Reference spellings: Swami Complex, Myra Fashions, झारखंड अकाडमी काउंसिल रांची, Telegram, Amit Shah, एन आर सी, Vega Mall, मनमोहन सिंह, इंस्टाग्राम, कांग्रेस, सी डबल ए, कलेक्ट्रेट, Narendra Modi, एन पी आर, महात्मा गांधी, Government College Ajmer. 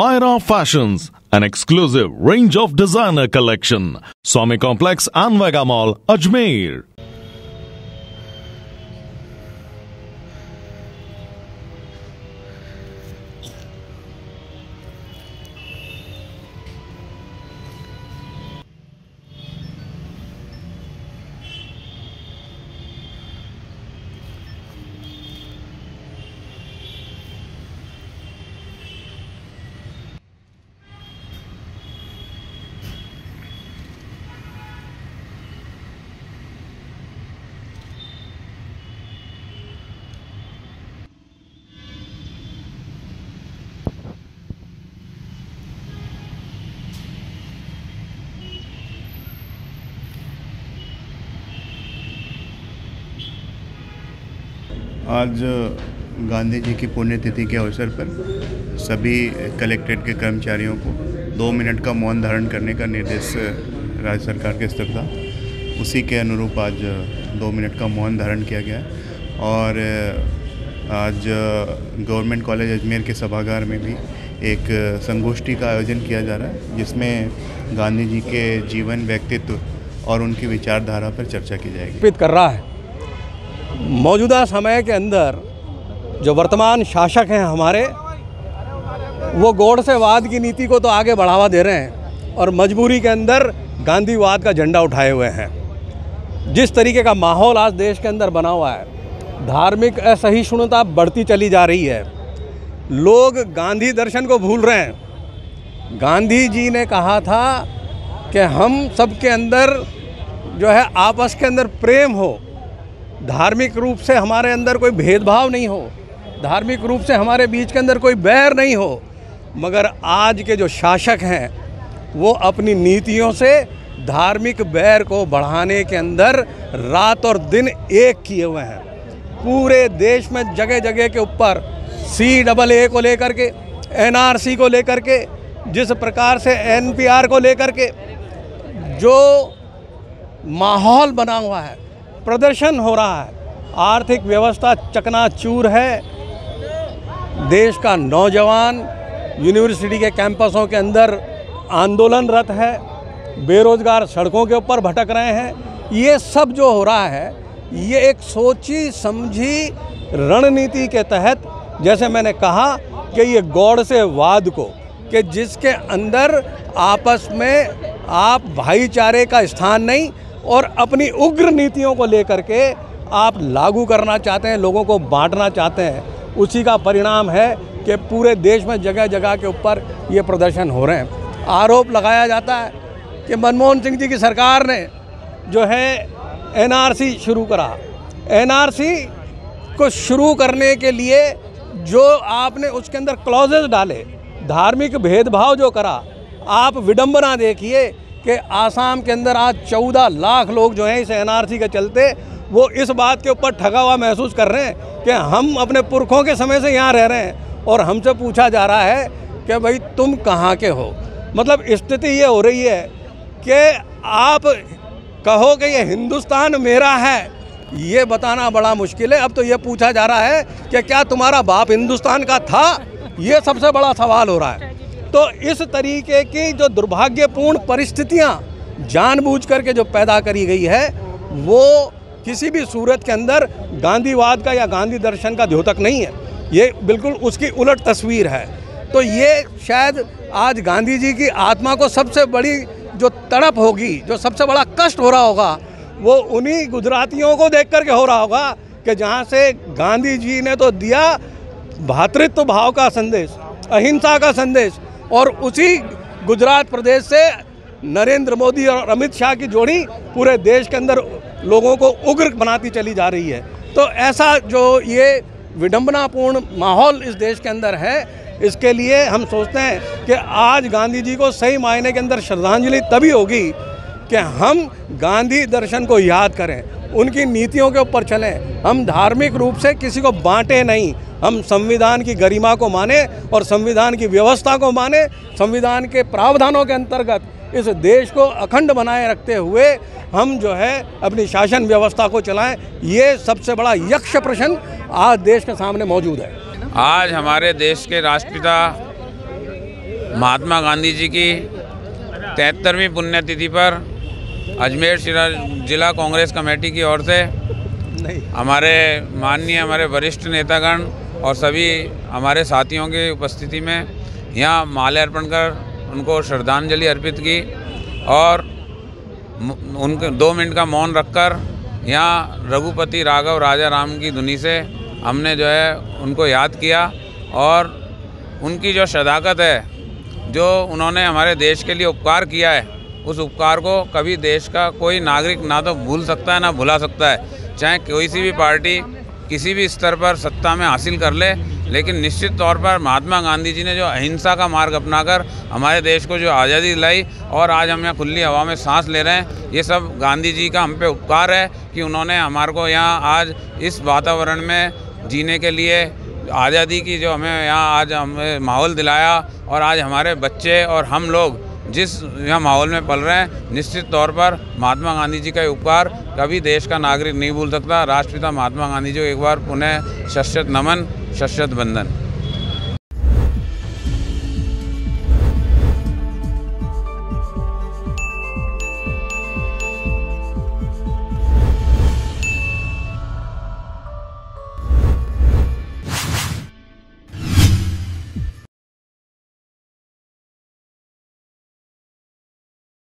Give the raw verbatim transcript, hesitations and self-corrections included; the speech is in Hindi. Myra Fashions, an exclusive range of designer collection. Swami Complex and Vega Mall, Ajmer. आज गांधी जी की पुण्यतिथि के अवसर पर सभी कलेक्ट्रेट के कर्मचारियों को दो मिनट का मौन धारण करने का निर्देश राज्य सरकार के स्तर था। उसी के अनुरूप आज दो मिनट का मौन धारण किया गया और आज गवर्नमेंट कॉलेज अजमेर के सभागार में भी एक संगोष्ठी का आयोजन किया जा रहा है, जिसमें गांधी जी के जीवन, व्यक्तित्व और उनकी विचारधारा पर चर्चा की जाएगी। प्रेरित कर रहा है मौजूदा समय के अंदर जो वर्तमान शासक हैं हमारे, वो गौड़ से वाद की नीति को तो आगे बढ़ावा दे रहे हैं और मजबूरी के अंदर गांधीवाद का झंडा उठाए हुए हैं। जिस तरीके का माहौल आज देश के अंदर बना हुआ है, धार्मिक असहिष्णुता बढ़ती चली जा रही है, लोग गांधी दर्शन को भूल रहे हैं। गांधी जी ने कहा था कि हम सबके अंदर जो है आपस के अंदर प्रेम हो, धार्मिक रूप से हमारे अंदर कोई भेदभाव नहीं हो, धार्मिक रूप से हमारे बीच के अंदर कोई बैर नहीं हो। मगर आज के जो शासक हैं वो अपनी नीतियों से धार्मिक बैर को बढ़ाने के अंदर रात और दिन एक किए हुए हैं। पूरे देश में जगह जगह के ऊपर सी डबल ए को लेकर के, एन आर सी को लेकर के, जिस प्रकार से एन पी आर को लेकर के जो माहौल बना हुआ है, प्रदर्शन हो रहा है, आर्थिक व्यवस्था चकनाचूर है। देश का नौजवान यूनिवर्सिटी के कैंपसों के अंदर आंदोलनरत है, बेरोजगार सड़कों के ऊपर भटक रहे हैं। ये सब जो हो रहा है ये एक सोची समझी रणनीति के तहत, जैसे मैंने कहा कि ये गौड़ से वाद को, कि जिसके अंदर आपस में आप भाईचारे का स्थान नहीं और अपनी उग्र नीतियों को लेकर के आप लागू करना चाहते हैं, लोगों को बांटना चाहते हैं। उसी का परिणाम है कि पूरे देश में जगह जगह के ऊपर ये प्रदर्शन हो रहे हैं। आरोप लगाया जाता है कि मनमोहन सिंह जी की सरकार ने जो है एन आर सी शुरू करा। एन आर सी को शुरू करने के लिए जो आपने उसके अंदर क्लॉजेस डाले, धार्मिक भेदभाव जो करा, आप विडम्बना देखिए कि आसाम के अंदर आज चौदह लाख लोग जो हैं इस एन आर सी के चलते वो इस बात के ऊपर ठगा हुआ महसूस कर रहे हैं कि हम अपने पुरखों के समय से यहाँ रह रहे हैं और हमसे पूछा जा रहा है कि भाई तुम कहाँ के हो। मतलब स्थिति ये हो रही है कि आप कहो कि ये हिंदुस्तान मेरा है, ये बताना बड़ा मुश्किल है। अब तो ये पूछा जा रहा है कि क्या तुम्हारा बाप हिंदुस्तान का था, ये सबसे बड़ा सवाल हो रहा है। तो इस तरीके की जो दुर्भाग्यपूर्ण परिस्थितियां जानबूझ करके जो पैदा करी गई है, वो किसी भी सूरत के अंदर गांधीवाद का या गांधी दर्शन का द्योतक नहीं है, ये बिल्कुल उसकी उलट तस्वीर है। तो ये शायद आज गांधी जी की आत्मा को सबसे बड़ी जो तड़प होगी, जो सबसे बड़ा कष्ट हो रहा होगा, वो उन्हीं गुजरातियों को देख करके हो रहा होगा कि जहाँ से गांधी जी ने तो दिया भातृत्व भाव का संदेश, अहिंसा का संदेश, और उसी गुजरात प्रदेश से नरेंद्र मोदी और अमित शाह की जोड़ी पूरे देश के अंदर लोगों को उग्र बनाती चली जा रही है। तो ऐसा जो ये विडंबनापूर्ण माहौल इस देश के अंदर है, इसके लिए हम सोचते हैं कि आज गांधी जी को सही मायने के अंदर श्रद्धांजलि तभी होगी कि हम गांधी दर्शन को याद करें, उनकी नीतियों के ऊपर चलें, हम धार्मिक रूप से किसी को बांटें नहीं, हम संविधान की गरिमा को माने और संविधान की व्यवस्था को माने, संविधान के प्रावधानों के अंतर्गत इस देश को अखंड बनाए रखते हुए हम जो है अपनी शासन व्यवस्था को चलाएं। ये सबसे बड़ा यक्ष प्रश्न आज देश के सामने मौजूद है। आज हमारे देश के राष्ट्रपिता महात्मा गांधी जी की तिहत्तरवीं पुण्यतिथि पर अजमेर जिला कांग्रेस कमेटी की ओर से हमारे माननीय हमारे वरिष्ठ नेतागण और सभी हमारे साथियों की उपस्थिति में यहाँ माल्यार्पण कर उनको श्रद्धांजलि अर्पित की और उनके दो मिनट का मौन रखकर यहाँ रघुपति राघव राजा राम की धुनी से हमने जो है उनको याद किया और उनकी जो सदाकत है, जो उन्होंने हमारे देश के लिए उपकार किया है, उस उपकार को कभी देश का कोई नागरिक ना तो भूल सकता है ना भुला सकता है। चाहे कोई सी भी पार्टी किसी भी स्तर पर सत्ता में हासिल कर ले, लेकिन निश्चित तौर पर महात्मा गांधी जी ने जो अहिंसा का मार्ग अपनाकर हमारे देश को जो आज़ादी दिलाई और आज हम यहाँ खुली हवा में सांस ले रहे हैं, ये सब गांधी जी का हम पे उपकार है कि उन्होंने हमारे को यहाँ आज इस वातावरण में जीने के लिए आज़ादी की जो हमें यहाँ आज हमें माहौल दिलाया और आज हमारे बच्चे और हम लोग जिस यहाँ माहौल में पल रहे हैं, निश्चित तौर पर महात्मा गांधी जी का उपकार कभी देश का नागरिक नहीं भूल सकता। राष्ट्रपिता महात्मा गांधी जी को एक बार पुनः सशत नमन, सशत बंदन।